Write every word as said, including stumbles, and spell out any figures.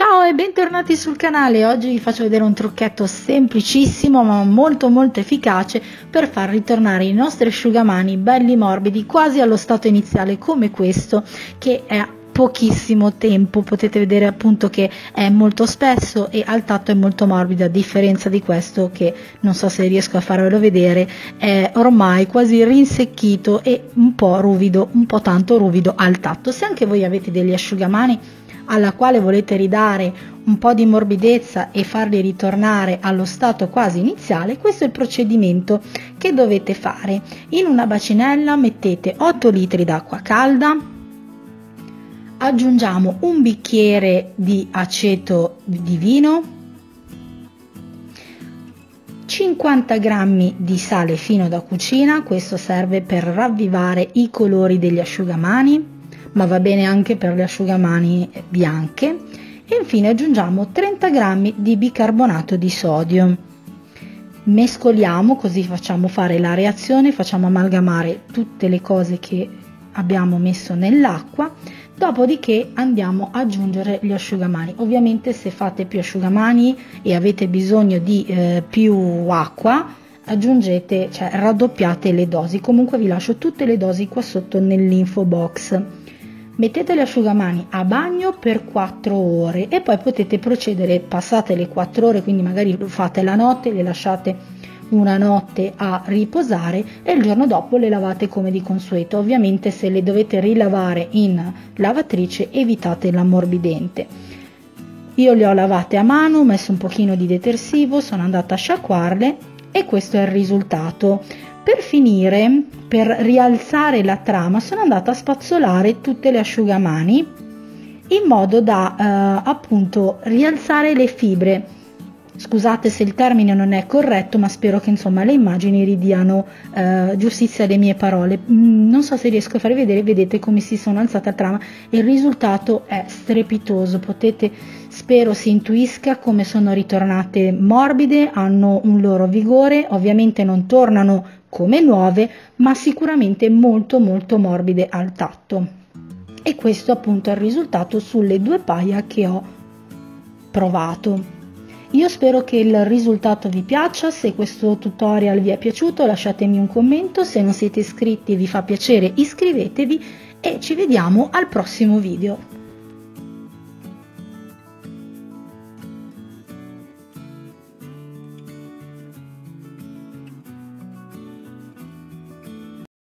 Ciao e bentornati sul canale. Oggi vi faccio vedere un trucchetto semplicissimo ma molto molto efficace per far ritornare i nostri asciugamani belli morbidi quasi allo stato iniziale, come questo che è pochissimo tempo. Potete vedere appunto che è molto spesso e al tatto è molto morbido, a differenza di questo che, non so se riesco a farvelo vedere, è ormai quasi rinsecchito e un po' ruvido, un po' tanto ruvido al tatto. Se anche voi avete degli asciugamani alla quale volete ridare un po' di morbidezza e farli ritornare allo stato quasi iniziale, questo è il procedimento che dovete fare. In una bacinella mettete otto litri d'acqua calda, aggiungiamo un bicchiere di aceto di vino, cinquanta grammi di sale fino da cucina, questo serve per ravvivare i colori degli asciugamani, ma va bene anche per le asciugamani bianche, e infine aggiungiamo trenta grammi di bicarbonato di sodio. Mescoliamo, così facciamo fare la reazione, facciamo amalgamare tutte le cose che abbiamo messo nell'acqua. Dopodiché andiamo ad aggiungere gli asciugamani. Ovviamente se fate più asciugamani e avete bisogno di eh, più acqua, aggiungete, cioè raddoppiate le dosi. Comunque vi lascio tutte le dosi qua sotto nell'info box. Mettete gli asciugamani a bagno per quattro ore e poi potete procedere, passate le quattro ore, quindi magari lo fate la notte, le lasciate una notte a riposare e il giorno dopo le lavate come di consueto. Ovviamente se le dovete rilavare in lavatrice evitate l'ammorbidente. Io le ho lavate a mano, ho messo un pochino di detersivo, sono andata a sciacquarle e questo è il risultato. Per finire, per rialzare la trama, sono andata a spazzolare tutte le asciugamani in modo da eh, appunto rialzare le fibre. Scusate se il termine non è corretto, ma spero che insomma le immagini ridiano eh, giustizia alle mie parole. Mm, non so se riesco a farvi vedere, vedete come si sono alzata la trama e il risultato è strepitoso. Potete, spero si intuisca come sono ritornate morbide, hanno un loro vigore, ovviamente non tornano come nuove, ma sicuramente molto molto morbide al tatto. E questo appunto è il risultato sulle due paia che ho provato. Io spero che il risultato vi piaccia. Se questo tutorial vi è piaciuto lasciatemi un commento, se non siete iscritti e vi fa piacere iscrivetevi e ci vediamo al prossimo video.